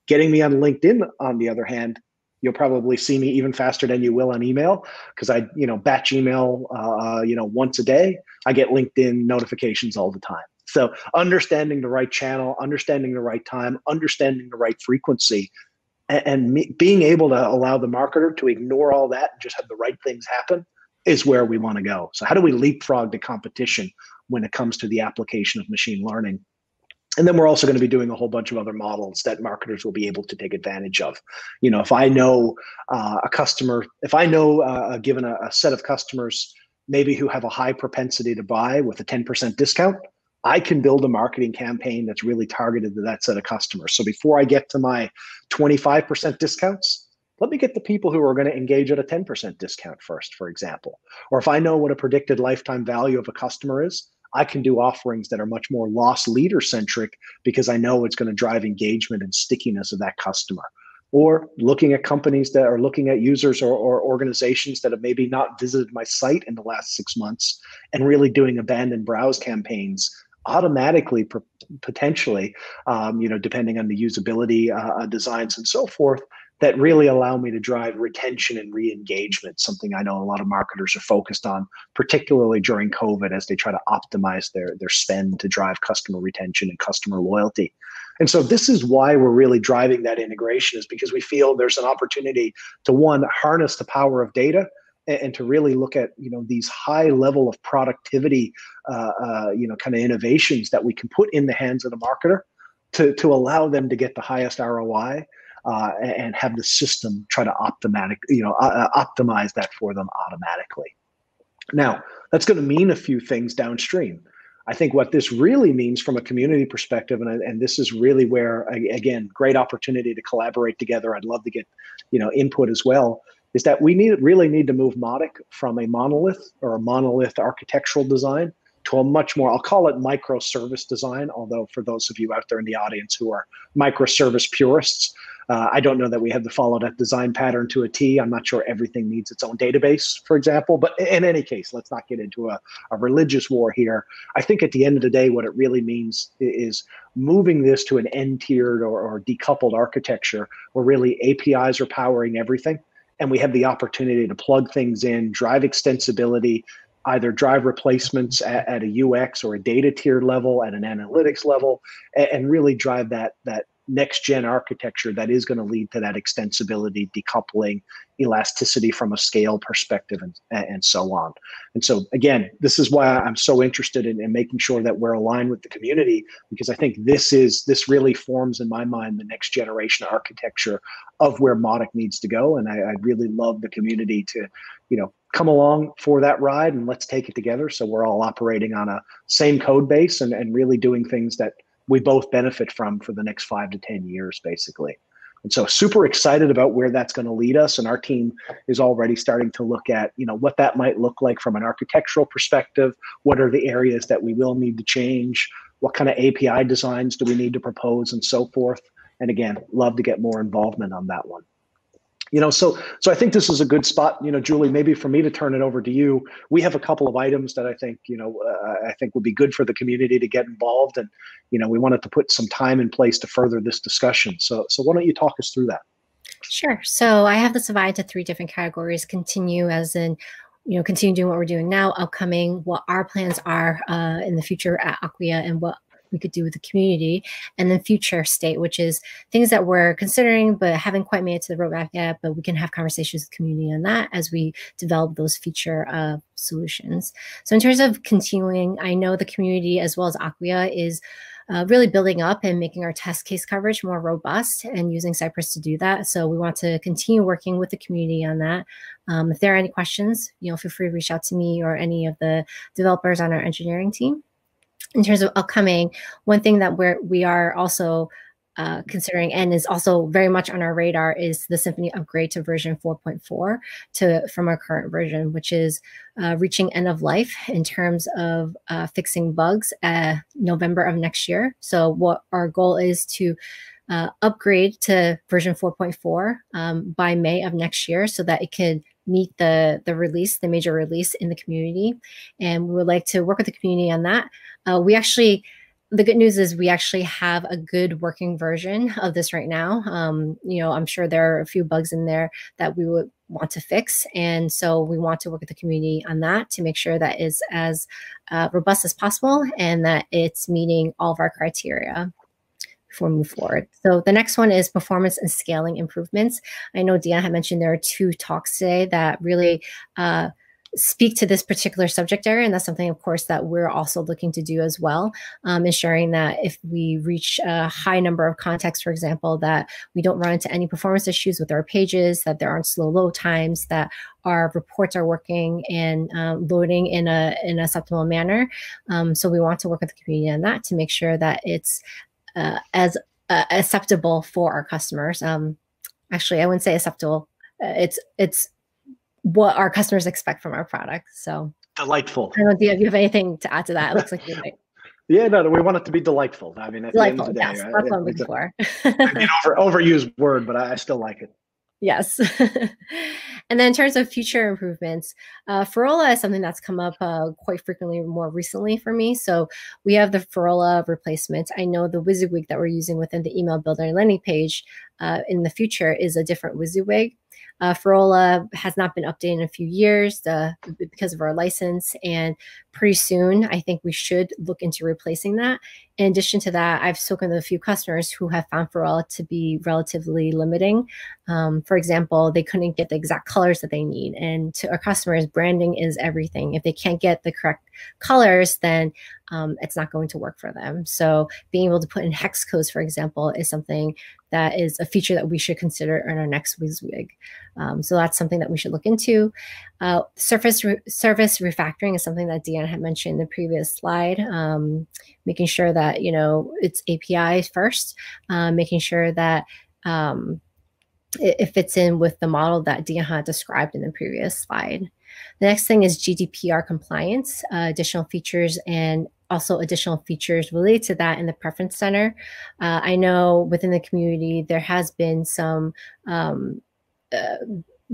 Getting me on LinkedIn, on the other hand, you'll probably see me even faster than you will on email because I, batch email, once a day. I get LinkedIn notifications all the time. So understanding the right channel, understanding the right time, understanding the right frequency, and being able to allow the marketer to ignore all that and just have the right things happen is where we want to go. So how do we leapfrog the competition when it comes to the application of machine learning? And then we're also going to be doing a whole bunch of other models that marketers will be able to take advantage of. If I know a customer, if I know given a set of customers maybe who have a high propensity to buy with a 10% discount, I can build a marketing campaign that's really targeted to that set of customers. So before I get to my 25% discounts, let me get the people who are going to engage at a 10% discount first, for example. Or if I know what a predicted lifetime value of a customer is, I can do offerings that are much more loss leader centric because I know it's going to drive engagement and stickiness of that customer. Or looking at companies that are looking at users or organizations that have maybe not visited my site in the last 6 months and really doing abandoned browse campaigns automatically, potentially, depending on the usability designs and so forth, that really allow me to drive retention and re-engagement, something I know a lot of marketers are focused on, particularly during COVID as they try to optimize their spend to drive customer retention and customer loyalty. And so this is why we're really driving that integration, is because we feel there's an opportunity to, one, harness the power of data and to really look at these high level of productivity kind of innovations that we can put in the hands of the marketer, to allow them to get the highest ROI and have the system try to optimize that for them automatically. Now, that's going to mean a few things downstream. I think what this really means from a community perspective, and this is really where, again, great opportunity to collaborate together. I'd love to get, input as well, is that we really need to move Mautic from a monolith or a monolith architectural design to a much more, I'll call it microservice design, although for those of you out there in the audience who are microservice purists, I don't know that we have to follow that design pattern to a T. I'm not sure everything needs its own database, for example, but in any case, let's not get into a religious war here. I think at the end of the day, what it really means is moving this to an end-tiered or decoupled architecture where really APIs are powering everything, and we have the opportunity to plug things in, drive extensibility, either drive replacements at a UX or a data tier level, at an analytics level, and really drive that next gen architecture that is going to lead to that extensibility, decoupling, elasticity from a scale perspective, and so on. And so again, this is why I'm so interested in making sure that we're aligned with the community, because I think this really forms, in my mind, the next generation architecture of where Mautic needs to go. And I really love the community to, come along for that ride, and let's take it together. So we're all operating on a same code base and really doing things that we both benefit from for the next 5 to 10 years, basically. And so super excited about where that's going to lead us. And our team is already starting to look at, what that might look like from an architectural perspective. What are the areas that we will need to change? What kind of API designs do we need to propose, and so forth? And again, love to get more involvement on that one. So I think this is a good spot, Julie, maybe for me to turn it over to you. We have a couple of items that I think, I think would be good for the community to get involved. And, we wanted to put some time in place to further this discussion. So why don't you talk us through that? Sure. So I have this divided into 3 different categories: continue, as in, continue doing what we're doing now, upcoming, what our plans are in the future at Acquia, and what we could do with the community, and then future state, which is things that we're considering but haven't quite made it to the roadmap yet, but we can have conversations with the community on that as we develop those future solutions. So in terms of continuing, I know the community as well as Acquia is really building up and making our test case coverage more robust and using Cypress to do that. So we want to continue working with the community on that. If there are any questions, feel free to reach out to me or any of the developers on our engineering team. In terms of upcoming, one thing that we are also considering, and is also very much on our radar, is the Symfony upgrade to version 4.4 from our current version, which is reaching end of life in terms of fixing bugs November of next year. So what our goal is to upgrade to version 4.4 by May of next year, so that it can meet the major release in the community. And we would like to work with the community on that. The good news is we actually have a good working version of this right now. I'm sure there are a few bugs in there that we would want to fix. And so we want to work with the community on that to make sure that it's as robust as possible and that it's meeting all of our criteria before we move forward. So the next one is performance and scaling improvements. I know Dion had mentioned there are 2 talks today that really speak to this particular subject area. And that's something, of course, that we're also looking to do as well, ensuring that if we reach a high number of contacts, for example, that we don't run into any performance issues with our pages, that there aren't slow load times, that our reports are working and loading in an acceptable manner. So we want to work with the community on that to make sure that it's as acceptable for our customers. Actually, I wouldn't say acceptable. It's what our customers expect from our product. So delightful. I don't know, do you have anything to add to that? It looks like you might. Yeah, no, we want it to be delightful. I mean, at delightful, the end of the day, yes, right? That's what I'm looking for. Overused word, but I still like it. Yes. And then in terms of future improvements, Ferola is something that's come up quite frequently more recently for me. So we have the Ferola replacement. I know the WYSIWYG that we're using within the email builder and landing page in the future is a different WYSIWYG. Ferola has not been updated in a few years because of our license, and pretty soon I think we should look into replacing that. In addition to that, I've spoken to a few customers who have found Ferola to be relatively limiting. For example, they couldn't get the exact colors that they need. And to our customers, branding is everything. If they can't get the correct colors, then it's not going to work for them. So being able to put in hex codes, for example, is something that is a feature that we should consider in our next WYSIWYG. So that's something that we should look into. Service refactoring is something that Dion had mentioned in the previous slide, making sure that, you know, it's API first, making sure that it fits in with the model that Dion had described in the previous slide. The next thing is GDPR compliance, additional features, and also additional features related to that in the Preference Center. I know within the community, there has been some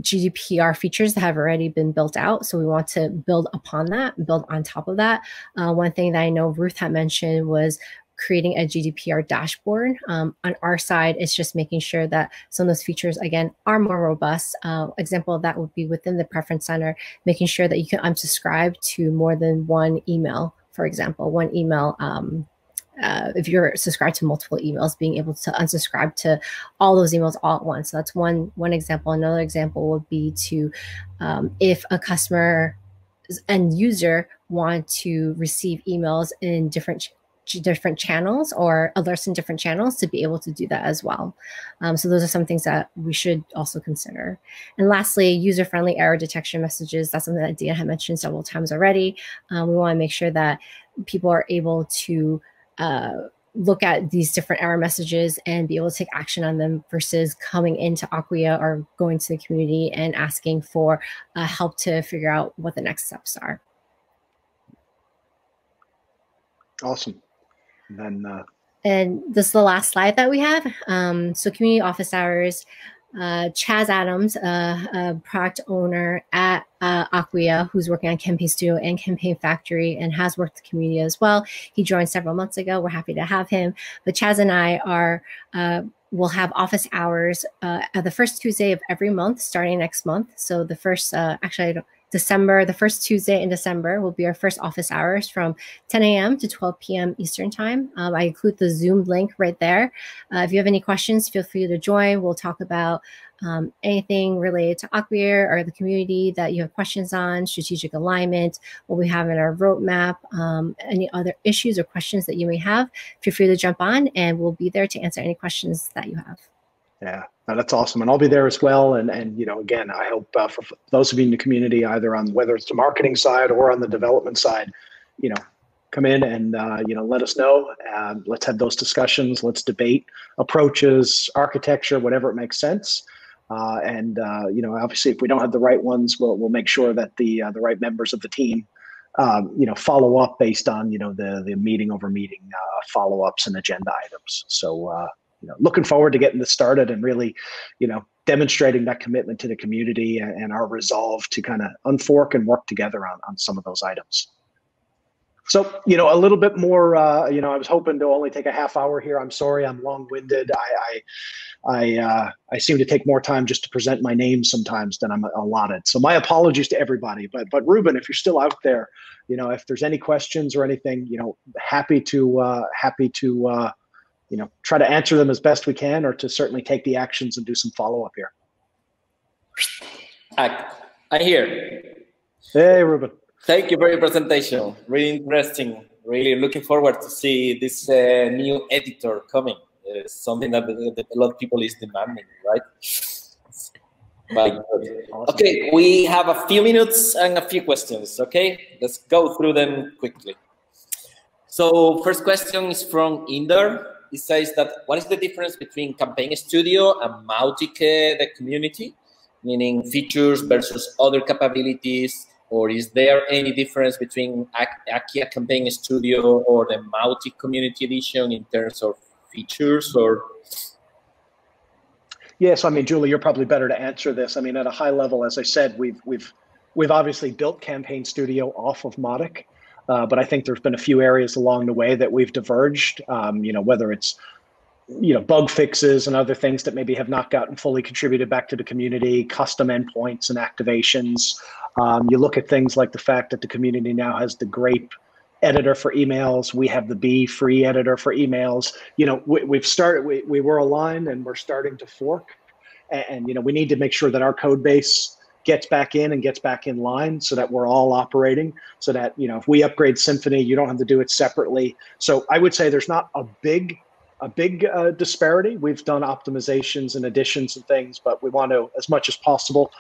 GDPR features that have already been built out. So we want to build upon that, build on top of that. One thing that I know Ruth had mentioned was creating a GDPR dashboard. On our side, it's just making sure that some of those features, again, are more robust. Example of that would be within the Preference Center, making sure that you can unsubscribe to more than one email. For example, one email, if you're subscribed to multiple emails, being able to unsubscribe to all those emails all at once. So that's one example. Another example would be to, if a customer and user want to receive emails in different channels or alerts in different channels, to be able to do that as well. So those are some things that we should also consider. And lastly, user-friendly error detection messages. That's something that Dion had mentioned several times already. We want to make sure that people are able to look at these different error messages and be able to take action on them versus coming into Acquia or going to the community and asking for help to figure out what the next steps are. Awesome. And this is the last slide that we have. So community office hours, Chaz Adams, a product owner at Acquia, who's working on Campaign Studio and Campaign Factory and has worked the community as well. He joined several months ago. We're happy to have him. But Chaz and I are, we'll have office hours at the first Tuesday of every month, starting next month. So the first, December, the first Tuesday in December will be our first office hours from 10 a.m. to 12 p.m. Eastern time. I include the Zoom link right there. If you have any questions, feel free to join. We'll talk about anything related to Acquia or the community that you have questions on, strategic alignment, what we have in our roadmap, any other issues or questions that you may have. Feel free to jump on and we'll be there to answer any questions that you have. Yeah, no, that's awesome. And I'll be there as well. And you know, again, I hope for those of you in the community, either on whether it's the marketing side or on the development side, you know, come in and, you know, let us know. Let's have those discussions. Let's debate approaches, architecture, whatever it makes sense. You know, obviously, if we don't have the right ones, we'll make sure that the right members of the team, you know, follow up based on, you know, the meeting over meeting follow-ups and agenda items. So, you know, looking forward to getting this started and really, you know, demonstrating that commitment to the community and our resolve to kind of unfork and work together on some of those items. So, you know, a little bit more, you know, I was hoping to only take a half hour here. I'm sorry, I'm long-winded. I seem to take more time just to present my name sometimes than I'm allotted. So my apologies to everybody. But Ruben, if you're still out there, you know, if there's any questions or anything, you know, happy to you know, try to answer them as best we can, or to certainly take the actions and do some follow-up here. I hear. Hey, Ruben. Thank you for your presentation. Really interesting. Really looking forward to see this new editor coming. It's something that a lot of people is demanding, right? Awesome. Okay, we have a few minutes and a few questions, okay? Let's go through them quickly. So first question is from Inder. It says that what is the difference between Campaign Studio and Mautic, the community, meaning features versus other capabilities, or is there any difference between Acquia Campaign Studio or the Mautic Community Edition in terms of features? Or yeah, so I mean, Julie, you're probably better to answer this. I mean, at a high level, as I said, we've obviously built Campaign Studio off of Mautic. But I think there's been a few areas along the way that we've diverged, you know, whether it's, you know, bug fixes and other things that maybe have not gotten fully contributed back to the community, custom endpoints and activations. You look at things like the fact that the community now has the Grape editor for emails. We have the Bee free editor for emails. You know, we were aligned and we're starting to fork. And, you know, we need to make sure that our code base gets back in and gets back in line so that we're all operating, so that, you know, if we upgrade Symfony, you don't have to do it separately. So I would say there's not a big disparity. We've done optimizations and additions and things, but we want to, as much as possible,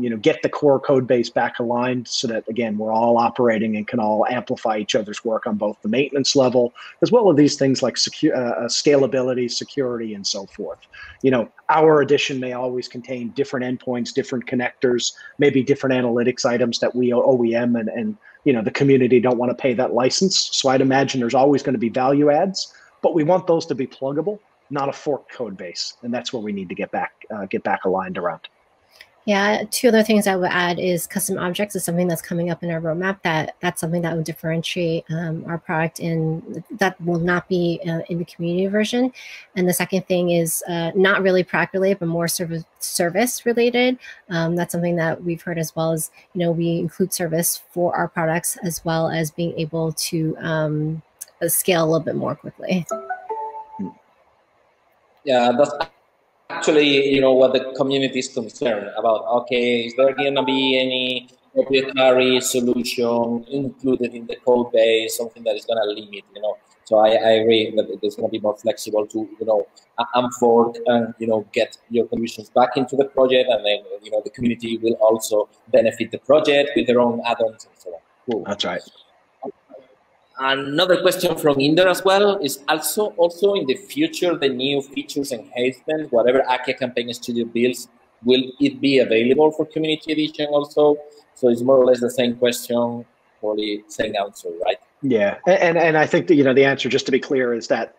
you know, get the core code base back aligned so that, again, we're all operating and can all amplify each other's work on both the maintenance level, as well as these things like scalability, security, and so forth. You know, our edition may always contain different endpoints, different connectors, maybe different analytics items that we OEM and you know, the community don't want to pay that license. So I'd imagine there's always going to be value adds, but we want those to be pluggable, not a forked code base. And that's where we need to get back aligned around. Yeah, two other things I would add is custom objects is something that's coming up in our roadmap. That's something that would differentiate our product, and that will not be in the community version. And the second thing is not really product related, but more service related. That's something that we've heard, as well as, you know, we include service for our products, as well as being able to scale a little bit more quickly. Yeah, that's actually, you know, what the community is concerned about. Okay, is there going to be any proprietary solution included in the code base, something that is going to limit, you know? So I agree that it's going to be more flexible to, you know, unfork and, you know, get your contributions back into the project, and then, you know, the community will also benefit the project with their own add-ons and so on. Cool. That's right. Another question from Inder as well is also in the future, the new features enhancement, whatever Acquia Campaign Studio builds, will it be available for community edition also? So it's more or less the same question, probably same answer, right? Yeah, and I think that, you know, the answer, just to be clear, is that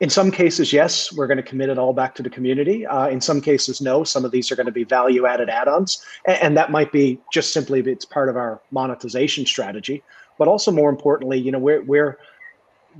in some cases, yes, we're going to commit it all back to the community. In some cases, no. Some of these are going to be value-added add-ons, and that might be just simply it's part of our monetization strategy. But also, more importantly, you know,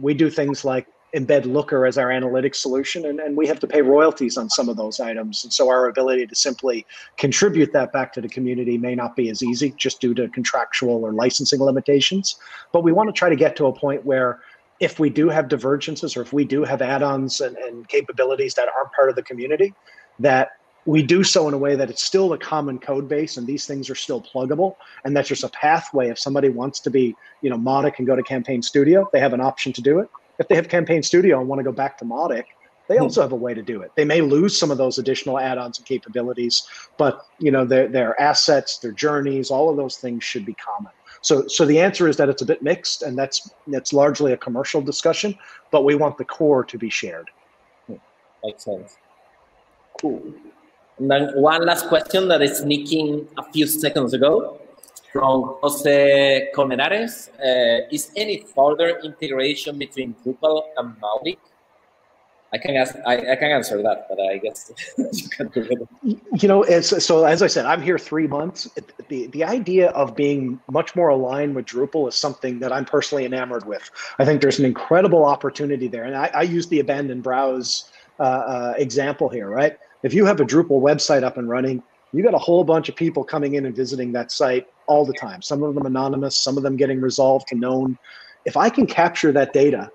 we do things like embed Looker as our analytics solution, and we have to pay royalties on some of those items. And so our ability to simply contribute that back to the community may not be as easy, just due to contractual or licensing limitations. But we want to try to get to a point where, if we do have divergences, or if we do have add-ons and capabilities that aren't part of the community, that we do so in a way that it's still a common code base, and these things are still pluggable. And that's just a pathway. If somebody wants to be, you know, Mautic and go to Campaign Studio, they have an option to do it. If they have Campaign Studio and want to go back to Mautic, they also have a way to do it. They may lose some of those additional add-ons and capabilities, but, you know, their assets, their journeys, all of those things should be common. So the answer is that it's a bit mixed, and that's largely a commercial discussion, but we want the core to be shared. Makes sense. Cool. And then one last question that is sneaking a few seconds ago from Jose Colmenares. Is any further integration between Drupal and Mautic? I can answer that, but I guess you can do it. You know, so as I said, I'm here 3 months. The idea of being much more aligned with Drupal is something that I'm personally enamored with. I think there's an incredible opportunity there. And I use the abandoned browse example here, right? If you have a Drupal website up and running, you got a whole bunch of people coming in and visiting that site all the time. Some of them anonymous, some of them getting resolved to known. If I can capture that data,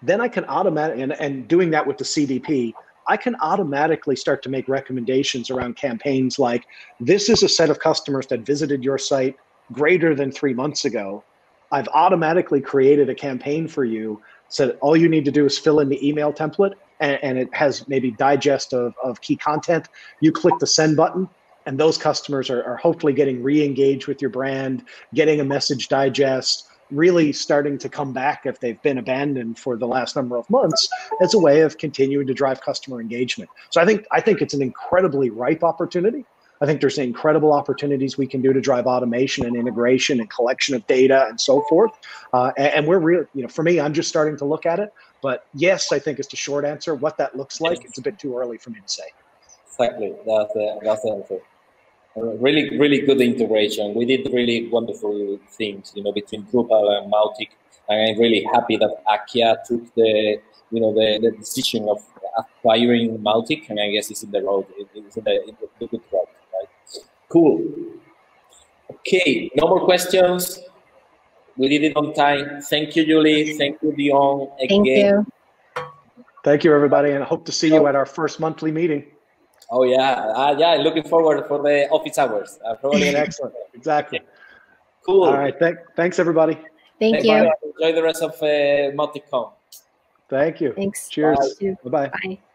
then I can automatically, and doing that with the CDP, I can automatically start to make recommendations around campaigns like, this is a set of customers that visited your site greater than 3 months ago. I've automatically created a campaign for you, so that all you need to do is fill in the email template, and it has maybe digest of key content. You click the send button, and those customers are hopefully getting re-engaged with your brand, getting a message digest, really starting to come back if they've been abandoned for the last number of months, as a way of continuing to drive customer engagement. So I think it's an incredibly ripe opportunity. I think there's incredible opportunities we can do to drive automation and integration and collection of data and so forth. And we're real, you know, for me, I'm just starting to look at it. But yes, I think it's the short answer. What that looks like, it's a bit too early for me to say. Exactly, that's the answer. Really, really good integration. We did really wonderful things, you know, between Drupal and Mautic. And I'm really happy that Acquia took the decision of acquiring Mautic, and I guess it's in the road. It's in the good road, right? Cool. Okay, no more questions. We did it on time. Thank you, Julie. Thank you, Dion. Again. Thank you. Thank you, everybody, and I hope to see you at our first monthly meeting. Oh yeah, yeah. Looking forward for the office hours. Probably an excellent. Exactly. Okay. Cool. All right. Thanks, everybody. Thank you. Bye. Enjoy the rest of MauticCon. Thank you. Thanks. Cheers. Bye. Bye. Bye.